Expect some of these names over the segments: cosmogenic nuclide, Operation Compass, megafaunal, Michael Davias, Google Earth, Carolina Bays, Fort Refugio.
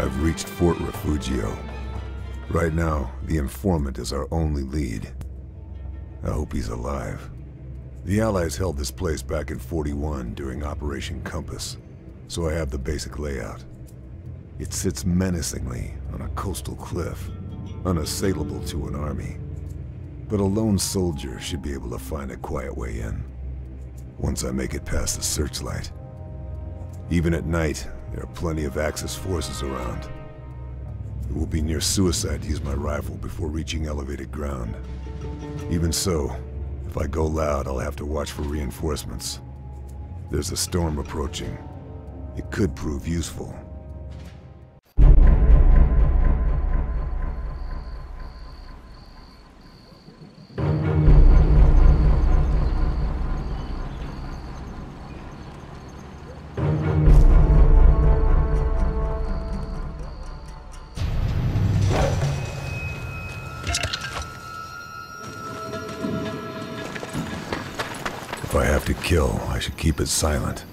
I've reached Fort Refugio. Right now, the informant is our only lead. I hope he's alive. The Allies held this place back in '41 during Operation Compass, so I have the basic layout. It sits menacingly on a coastal cliff, unassailable to an army. But a lone soldier should be able to find a quiet way in, once I make it past the searchlight. Even at night, there are plenty of Axis forces around. It will be near suicide to use my rifle before reaching elevated ground. Even so, if I go loud, I'll have to watch for reinforcements. There's a storm approaching. It could prove useful. If I have to kill, I should keep it silent.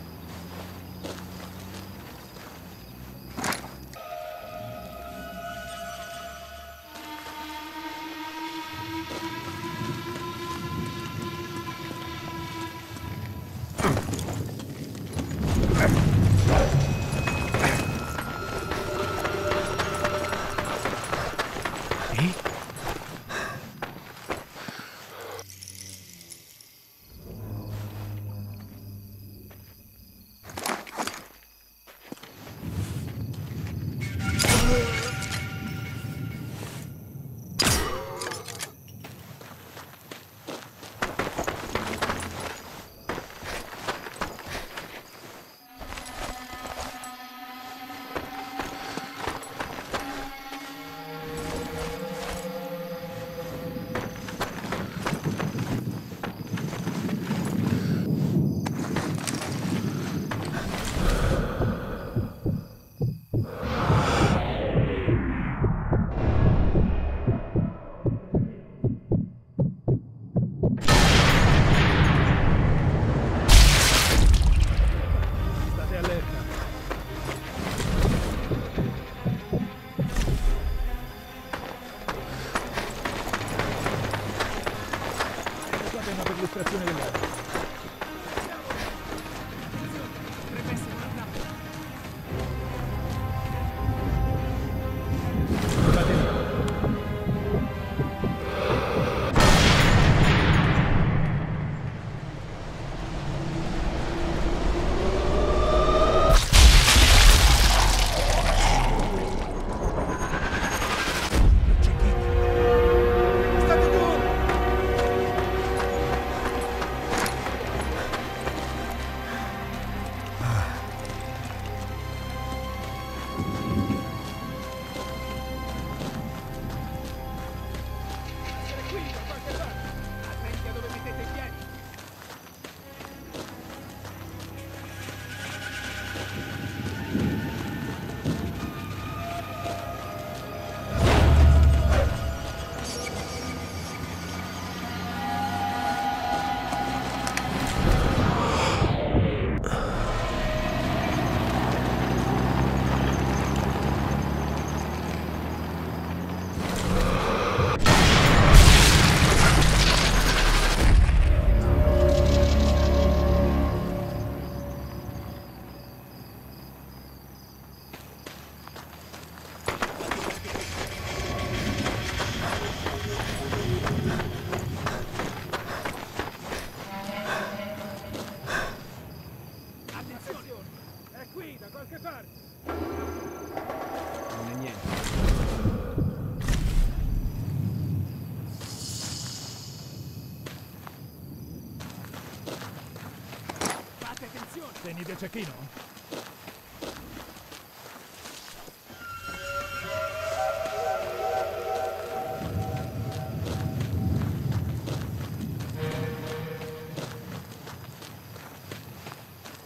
Tenete cecchino.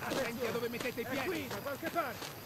Attenti a dove mettete i piedi. È qui, da qualche parte.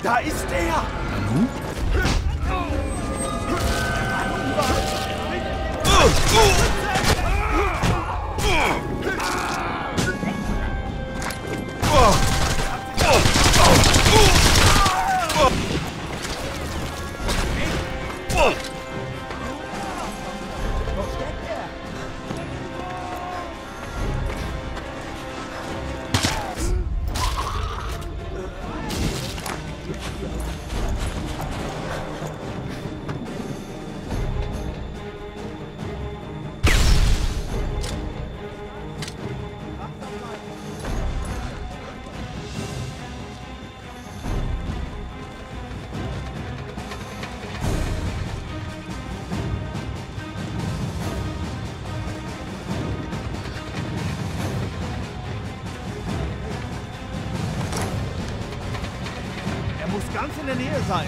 Da ist er! Nanu? Ganz in der Nähe sein.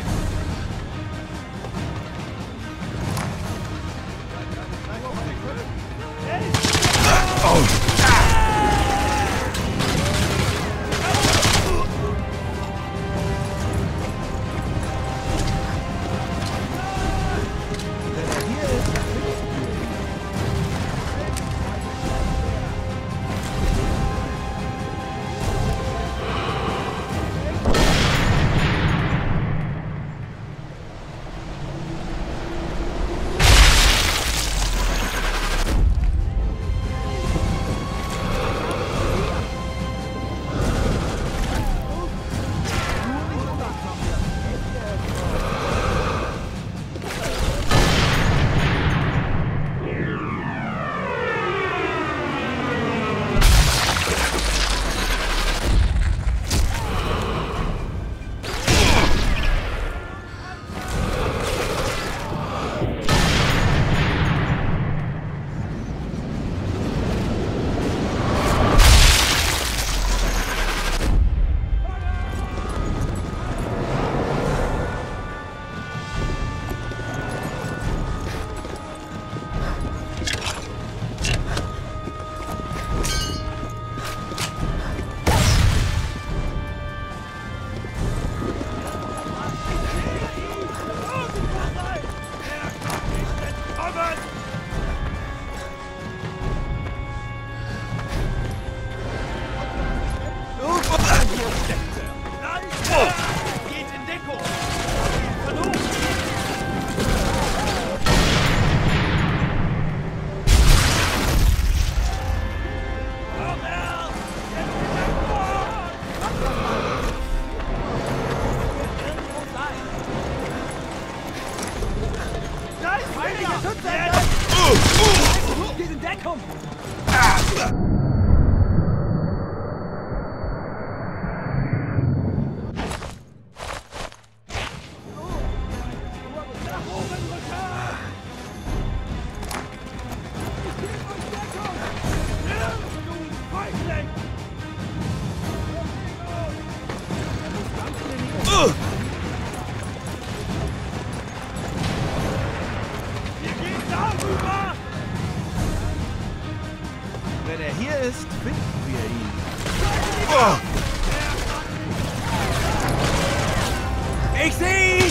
Wenn er hier ist, finden wir ihn. Oh. Ich sehe ihn!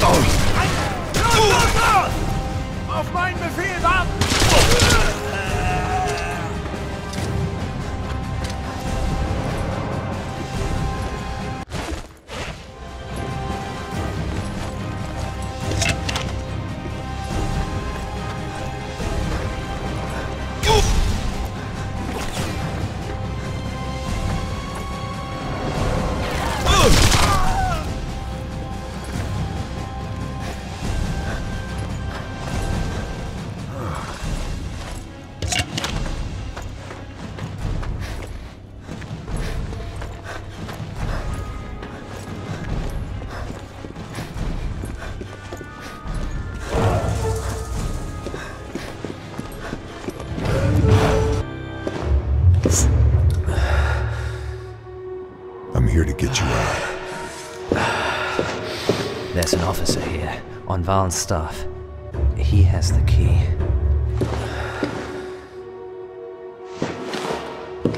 Oh. Los, los, los! Auf meinen Befehl ab! There's an officer here, on Val's staff. He has the key.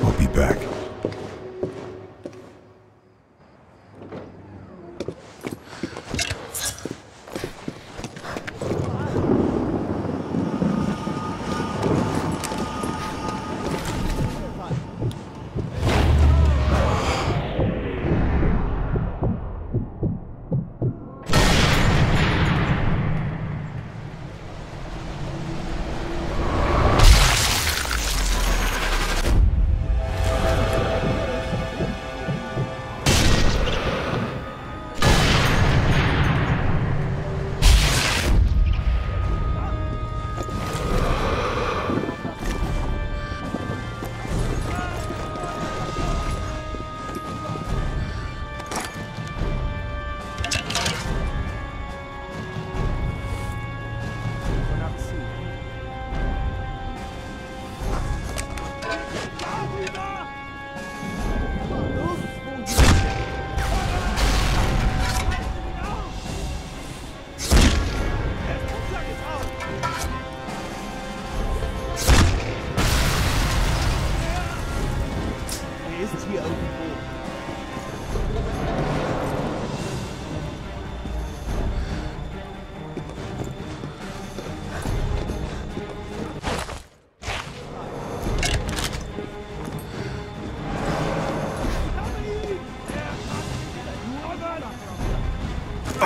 I'll be back.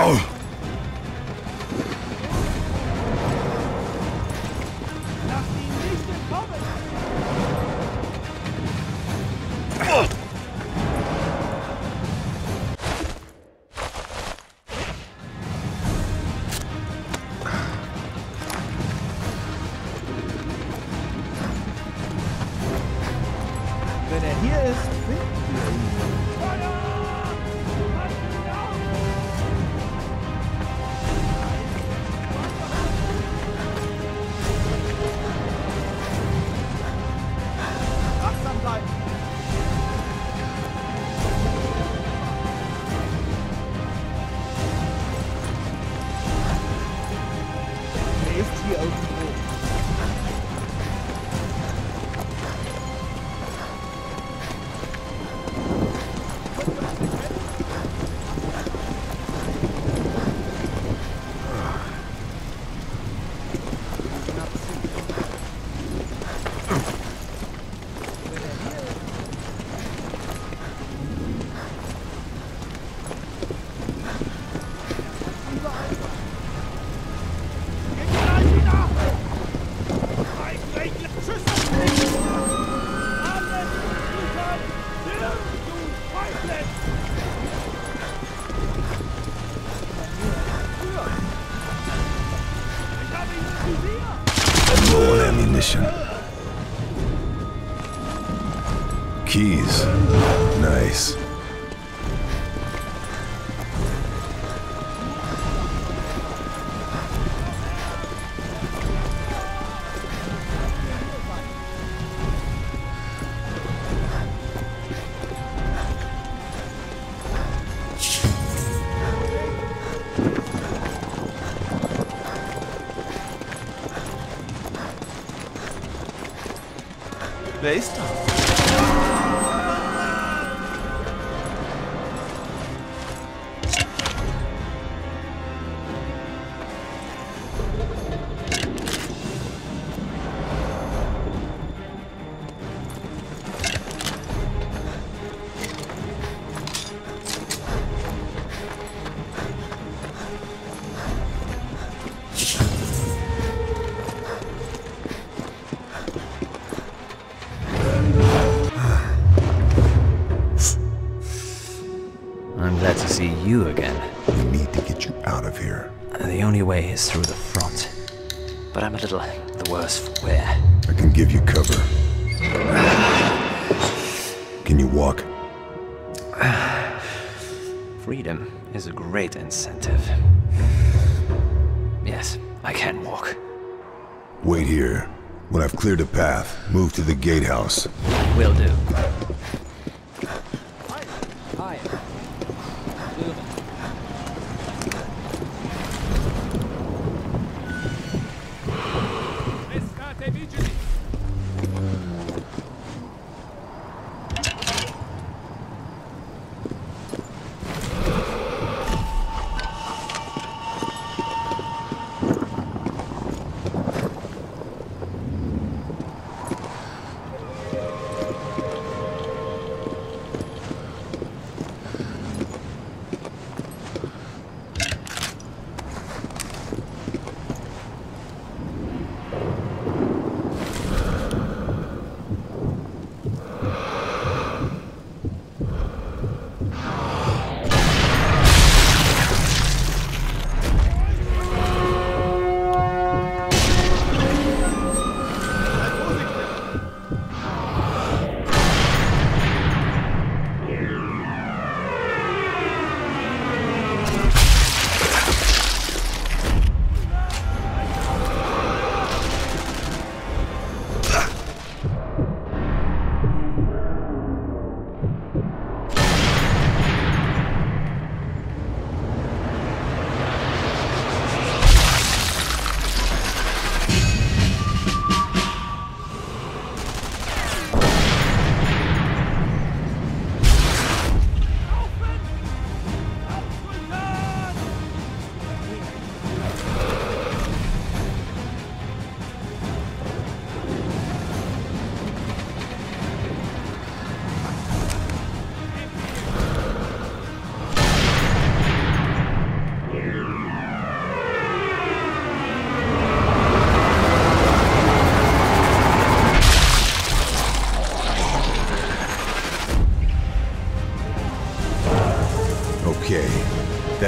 Oh. Keys. Nice. Wer ist da? You again. We need to get you out of here. The only way is through the front. But I'm a little the worse for wear. I can give you cover. Can you walk? Freedom is a great incentive. Yes, I can walk. Wait here. When I've cleared a path, move to the gatehouse. Will do.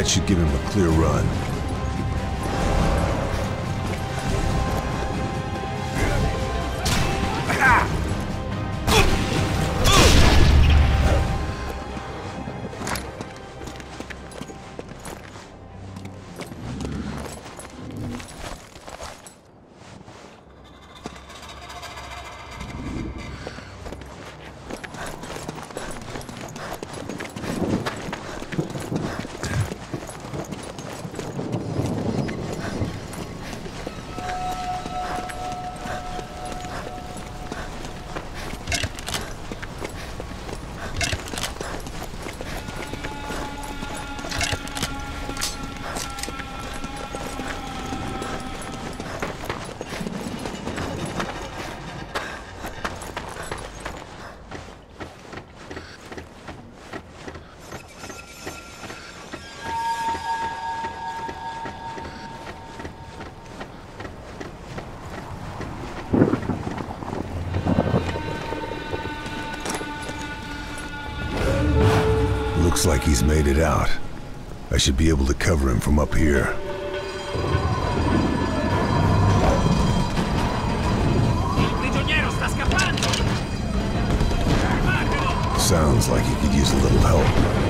That should give him a clear run. Looks like he's made it out. I should be able to cover him from up here. Sounds like he could use a little help.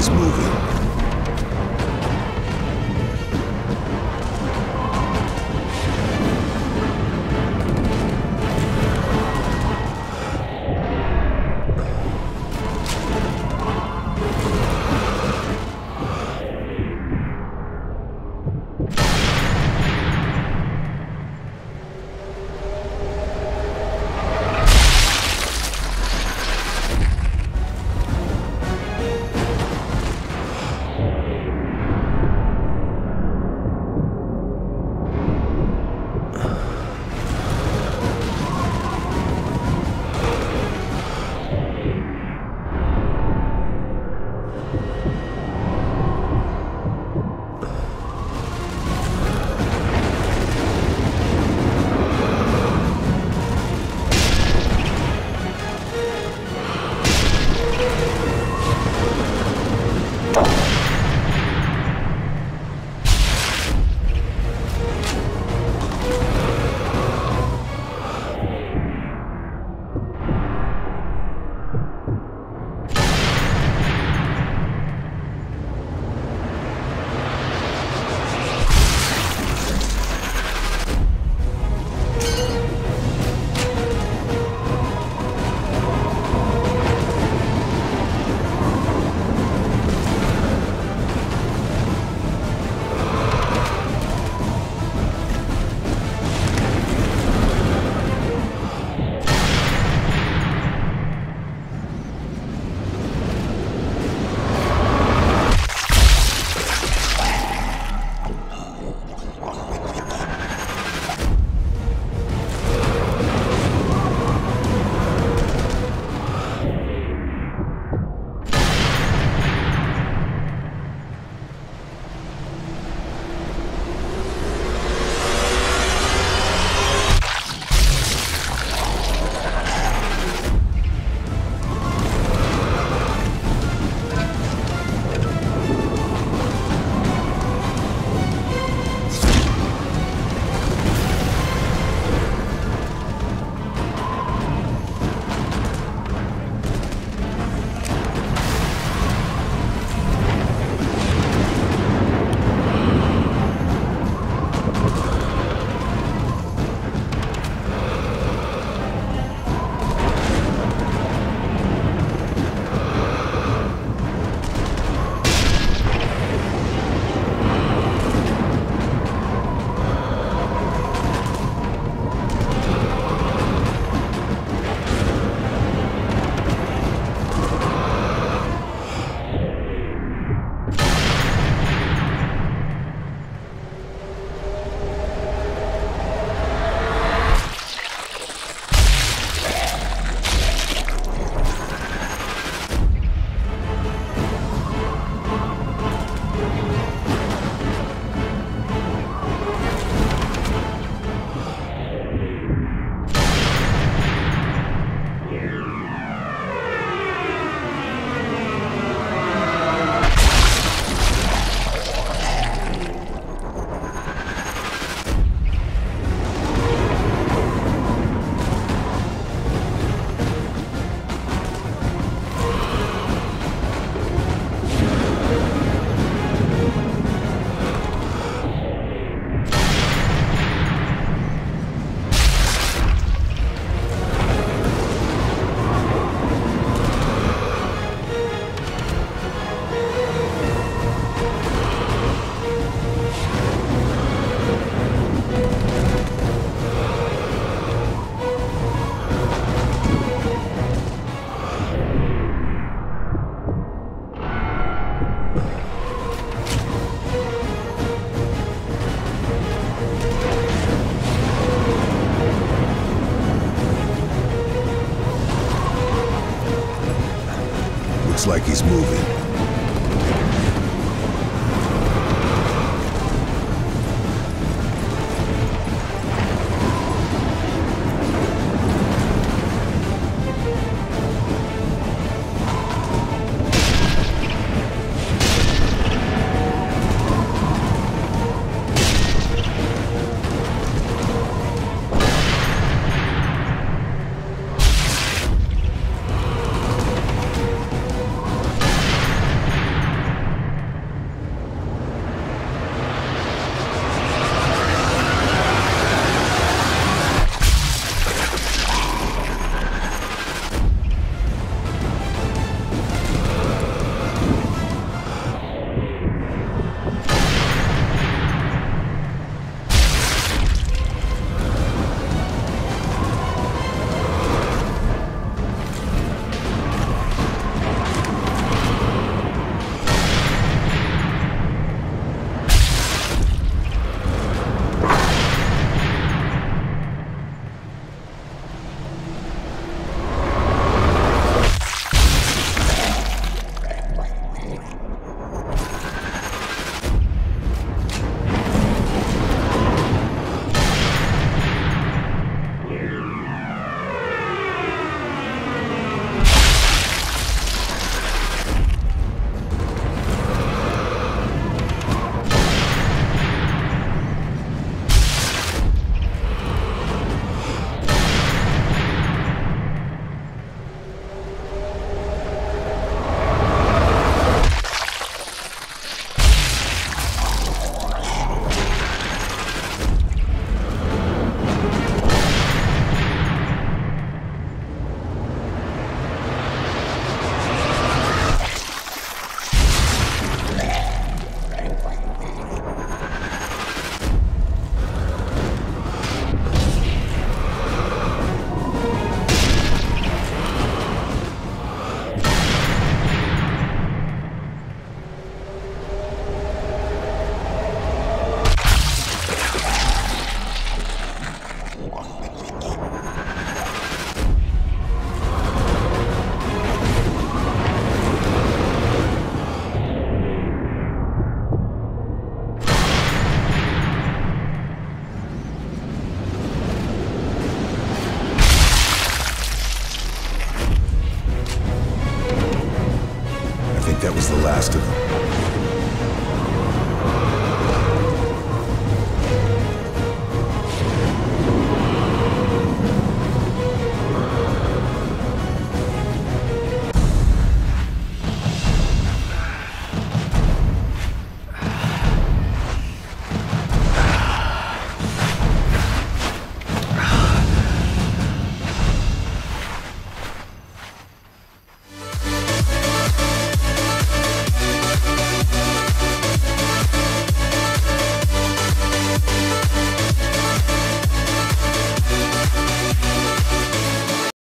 He's moving. Looks like he's moving.